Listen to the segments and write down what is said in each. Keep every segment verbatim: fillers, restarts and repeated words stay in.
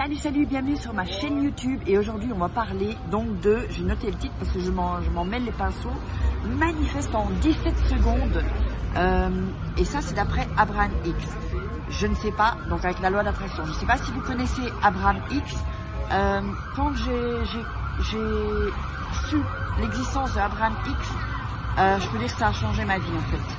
Salut, salut, bienvenue sur ma chaîne YouTube et aujourd'hui on va parler donc de, j'ai noté le titre parce que je m'en mêle les pinceaux, manifeste en dix-sept secondes euh, et ça c'est d'après Abraham Hicks. Je ne sais pas, donc avec la loi d'attraction, je ne sais pas si vous connaissez Abraham Hicks. Euh, quand j'ai su l'existence d'Abraham Hicks, euh, je peux dire que ça a changé ma vie en fait.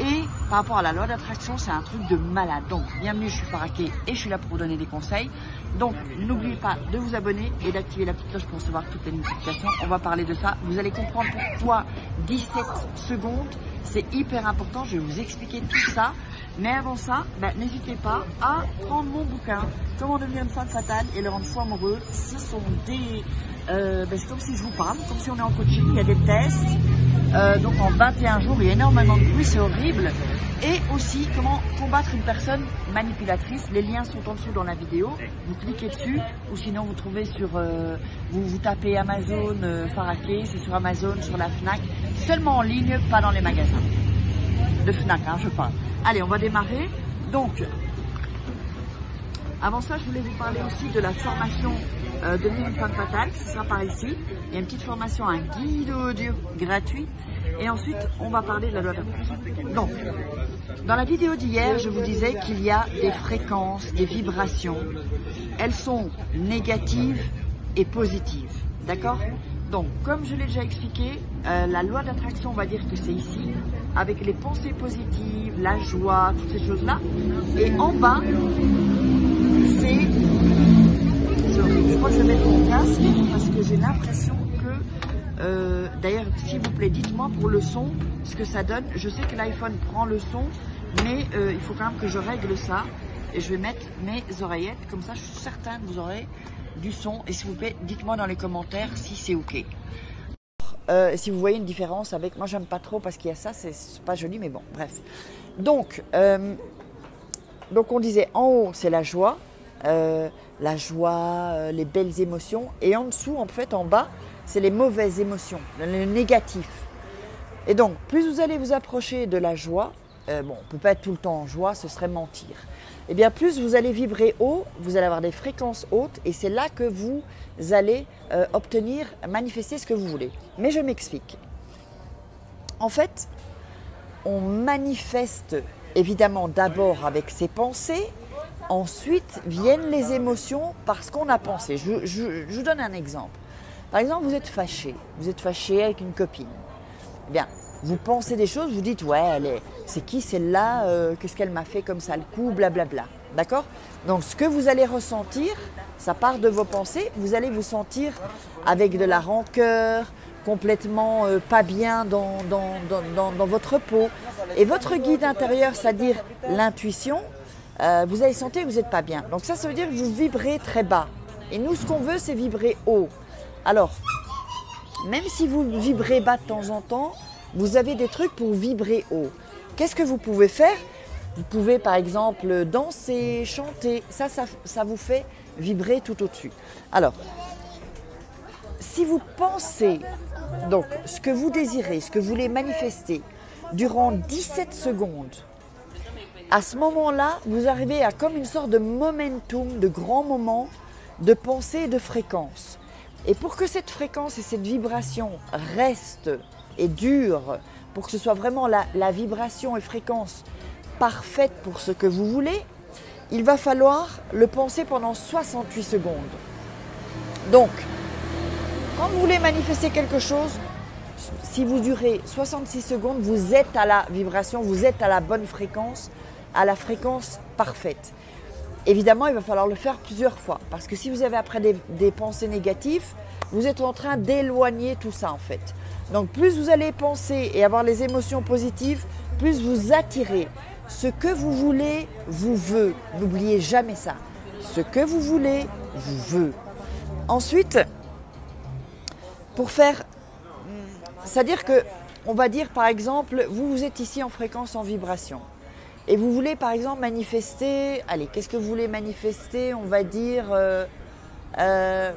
Et par rapport à la loi d'attraction, c'est un truc de malade. Donc bienvenue, je suis Farah Kay et je suis là pour vous donner des conseils. Donc n'oubliez pas de vous abonner et d'activer la petite cloche pour recevoir toutes les notifications. On va parler de ça, vous allez comprendre pourquoi dix-sept secondes, c'est hyper important, je vais vous expliquer tout ça. Mais avant ça, bah, n'hésitez pas à prendre mon bouquin « Comment devenir une femme fatale et le rendre fou amoureux ». Ce sont des... Euh, bah, c'est comme si je vous parle, comme si on est en coaching, il y a des tests. Euh, donc en vingt et un jours, il y a énormément de bruit, c'est horrible. Et aussi, comment combattre une personne manipulatrice. Les liens sont en dessous dans la vidéo. Vous cliquez dessus ou sinon vous trouvez sur... Euh, vous, vous tapez Amazon, euh, Farah Kay, c'est sur Amazon, sur la Fnac. Seulement en ligne, pas dans les magasins. De Fnac, hein, je parle. Allez, on va démarrer. Donc, avant ça, je voulais vous parler aussi de la formation euh, de Devenir une femme fatale, qui sera par ici. Il y a une petite formation, un guide audio gratuit. Et ensuite, on va parler de la loi d'attraction. Donc, dans la vidéo d'hier, je vous disais qu'il y a des fréquences, des vibrations. Elles sont négatives et positives. D'accord ? Donc, comme je l'ai déjà expliqué, euh, la loi d'attraction, on va dire que c'est ici, avec les pensées positives, la joie, toutes ces choses-là. Et en bas, c'est... Je crois que je vais mettre mon casque parce que j'ai l'impression que... Euh, D'ailleurs, s'il vous plaît, dites-moi pour le son ce que ça donne. Je sais que l'iPhone prend le son, mais euh, il faut quand même que je règle ça. Et je vais mettre mes oreillettes, comme ça je suis certaine que vous aurez du son. Et s'il vous plaît, dites-moi dans les commentaires si c'est ok. Euh, si vous voyez une différence avec... Moi, j'aime pas trop parce qu'il y a ça, c'est pas joli, mais bon, bref. Donc, euh, donc on disait, en haut, c'est la joie, euh, la joie, euh, les belles émotions. Et en dessous, en fait, en bas, c'est les mauvaises émotions, le négatif. Et donc, plus vous allez vous approcher de la joie, euh, bon, on peut pas être tout le temps en joie, ce serait mentir. Eh bien, plus vous allez vibrer haut, vous allez avoir des fréquences hautes et c'est là que vous allez euh, obtenir, manifester ce que vous voulez. Mais je m'explique. En fait, on manifeste évidemment d'abord avec ses pensées, ensuite viennent les émotions parce qu'on a pensé. Je, je, je vous donne un exemple. Par exemple, vous êtes fâché, vous êtes fâché avec une copine. Eh bien, vous pensez des choses, vous dites « ouais, c'est qui celle-là, euh, qu'est-ce qu'elle m'a fait comme ça, le coup, blablabla ». D'accord ? Donc, ce que vous allez ressentir, ça part de vos pensées, vous allez vous sentir avec de la rancœur, complètement euh, pas bien dans, dans, dans, dans, dans votre peau. Et votre guide intérieur, c'est-à-dire l'intuition, euh, vous allez sentir que vous n'êtes pas bien. Donc ça, ça veut dire que vous vibrez très bas. Et nous, ce qu'on veut, c'est vibrer haut. Alors, même si vous vibrez bas de temps en temps, vous avez des trucs pour vibrer haut. Qu'est-ce que vous pouvez faire? Vous pouvez par exemple danser, chanter. Ça, ça, ça vous fait vibrer tout au-dessus. Alors, si vous pensez donc ce que vous désirez, ce que vous voulez manifester durant dix-sept secondes, à ce moment-là, vous arrivez à comme une sorte de momentum, de grand moment de pensée et de fréquence. Et pour que cette fréquence et cette vibration restent et dure, pour que ce soit vraiment la, la vibration et fréquence parfaite pour ce que vous voulez, il va falloir le penser pendant soixante-huit secondes. Donc, quand vous voulez manifester quelque chose, si vous durez soixante-six secondes, vous êtes à la vibration, vous êtes à la bonne fréquence, à la fréquence parfaite. Évidemment, il va falloir le faire plusieurs fois, parce que si vous avez après des, des pensées négatives, vous êtes en train d'éloigner tout ça en fait. Donc plus vous allez penser et avoir les émotions positives, plus vous attirez. Ce que vous voulez, vous veut. N'oubliez jamais ça. Ce que vous voulez, vous veut. Ensuite, pour faire... C'est-à-dire que, on va dire par exemple, vous, vous êtes ici en fréquence, en vibration. Et vous voulez par exemple manifester... Allez, qu'est-ce que vous voulez manifester? On va dire euh, euh,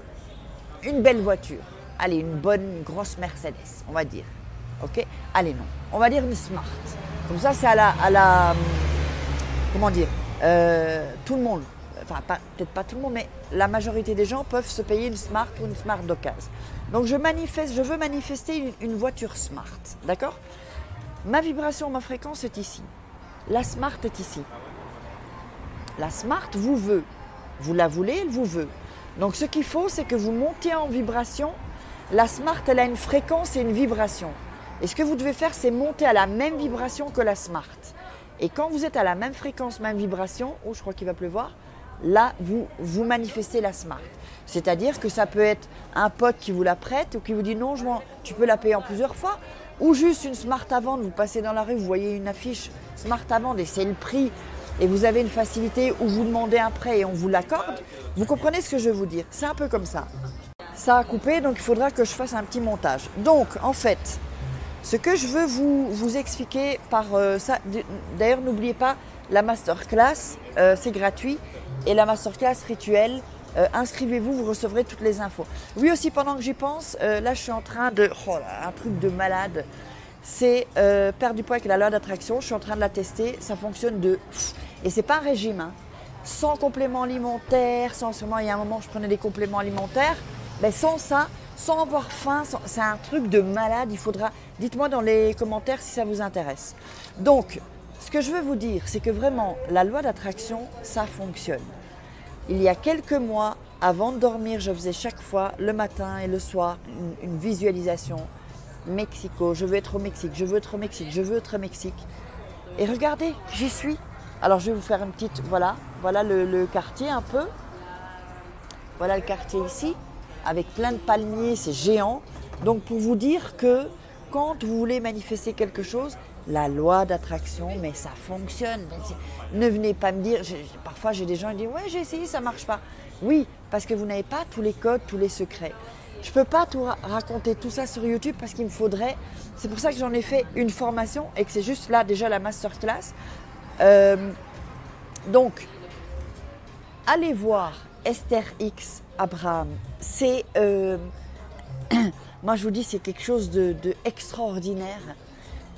une belle voiture. Allez, une bonne grosse Mercedes, on va dire. Ok? Allez, non. On va dire une Smart. Comme ça, c'est à la, à la... Comment dire euh, tout le monde enfin peut-être pas tout le monde, mais la majorité des gens peuvent se payer une Smart ou une Smart d'occasion. Donc je manifeste, je veux manifester une, une voiture Smart, d'accord? Ma vibration, ma fréquence est ici. La Smart est ici. La Smart vous veut. Vous la voulez, elle vous veut. Donc ce qu'il faut, c'est que vous montiez en vibration. La Smart, elle a une fréquence et une vibration. Et ce que vous devez faire, c'est monter à la même vibration que la Smart. Et quand vous êtes à la même fréquence, même vibration, oh, je crois qu'il va pleuvoir, là, vous, vous manifestez la Smart. C'est-à-dire que ça peut être un pote qui vous la prête ou qui vous dit « Non, je m'en, tu peux la payer en plusieurs fois ». Ou juste une Smart à vendre, vous passez dans la rue, vous voyez une affiche Smart à vendre et c'est le prix. Et vous avez une facilité où vous demandez un prêt et on vous l'accorde. Vous comprenez ce que je veux vous dire? C'est un peu comme ça. Ça a coupé, donc il faudra que je fasse un petit montage. Donc, en fait, ce que je veux vous, vous expliquer par euh, ça, d'ailleurs n'oubliez pas, la masterclass, euh, c'est gratuit, et la masterclass rituelle, euh, inscrivez-vous, vous recevrez toutes les infos. Oui aussi, pendant que j'y pense, euh, là je suis en train de, oh là, un truc de malade, c'est euh, perdre du poids avec la loi d'attraction, je suis en train de la tester, ça fonctionne de, et c'est pas un régime, hein. Sans compléments alimentaires, sans sûrement, il y a un moment je prenais des compléments alimentaires, mais sans ça, sans avoir faim, sans... c'est un truc de malade, il faudra, dites-moi dans les commentaires si ça vous intéresse. Donc, ce que je veux vous dire, c'est que vraiment, la loi d'attraction, ça fonctionne. Il y a quelques mois, avant de dormir, je faisais chaque fois, le matin et le soir, une, une visualisation. Mexico, je veux être au Mexique, je veux être au Mexique, je veux être au Mexique. Et regardez, j'y suis. Alors, je vais vous faire une petite, voilà, voilà le, le quartier un peu. Voilà le quartier ici, avec plein de palmiers, c'est géant. Donc pour vous dire que quand vous voulez manifester quelque chose, la loi d'attraction, mais ça fonctionne. Ne venez pas me dire, je, parfois j'ai des gens qui disent « ouais j'ai essayé, ça ne marche pas ». Oui, parce que vous n'avez pas tous les codes, tous les secrets. Je ne peux pas tout ra- raconter tout ça sur YouTube parce qu'il me faudrait, c'est pour ça que j'en ai fait une formation et que c'est juste là déjà la masterclass. Euh, donc, allez voir Esther Hicks, Abraham, c'est, euh, moi je vous dis, c'est quelque chose de, de extraordinaire.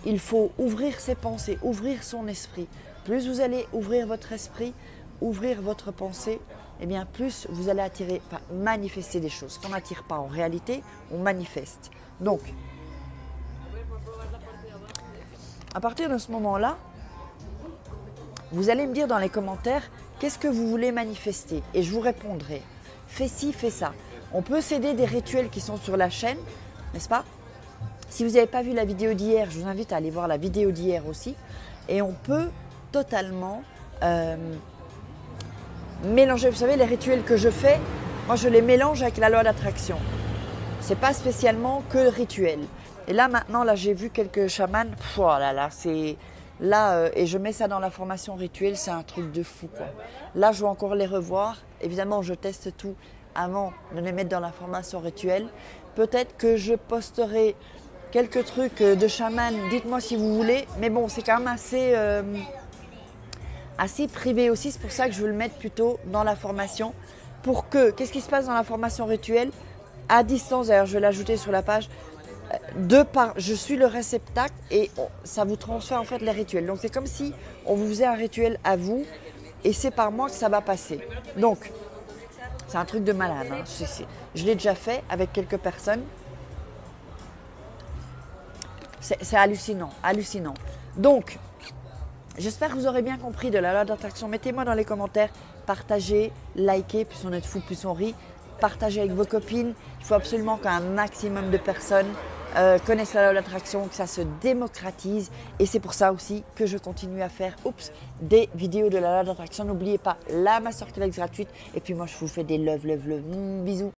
Il faut ouvrir ses pensées, ouvrir son esprit. Plus vous allez ouvrir votre esprit, ouvrir votre pensée, et eh bien plus vous allez attirer, enfin, manifester des choses. Qu'on n'attire pas en réalité, on manifeste. Donc, à partir de ce moment-là, vous allez me dire dans les commentaires qu'est-ce que vous voulez manifester et je vous répondrai. Fais ci, fais ça. On peut s'aider des rituels qui sont sur la chaîne, n'est-ce pas? Si vous n'avez pas vu la vidéo d'hier, je vous invite à aller voir la vidéo d'hier aussi. Et on peut totalement euh, mélanger. Vous savez, les rituels que je fais, moi je les mélange avec la loi d'attraction. Ce n'est pas spécialement que rituel. Et là maintenant, là j'ai vu quelques chamans. Pff, oh là là, c'est... Là, euh, et je mets ça dans la formation rituelle, c'est un truc de fou, quoi. Là, je vais encore les revoir. Évidemment, je teste tout avant de les mettre dans la formation rituelle. Peut-être que je posterai quelques trucs de chaman, dites-moi si vous voulez. Mais bon, c'est quand même assez, euh, assez privé aussi. C'est pour ça que je veux le mettre plutôt dans la formation. Pour que, qu'est-ce qui se passe dans la formation rituelle? À distance, d'ailleurs, je vais l'ajouter sur la page. De par, je suis le réceptacle et ça vous transfère en fait les rituels. Donc c'est comme si on vous faisait un rituel à vous et c'est par moi que ça va passer. Donc c'est un truc de malade, hein. Je, je l'ai déjà fait avec quelques personnes. C'est hallucinant, hallucinant. Donc j'espère que vous aurez bien compris de la loi d'attraction. Mettez-moi dans les commentaires, partagez, likez, plus on est fou, plus on rit. Partagez avec vos copines. Il faut absolument qu'un maximum de personnes Euh, connaissent la loi de l'attraction, que ça se démocratise et c'est pour ça aussi que je continue à faire oups, des vidéos de la loi de l'attraction. N'oubliez pas la masterclass gratuite et puis moi je vous fais des love, love, love, mm, bisous.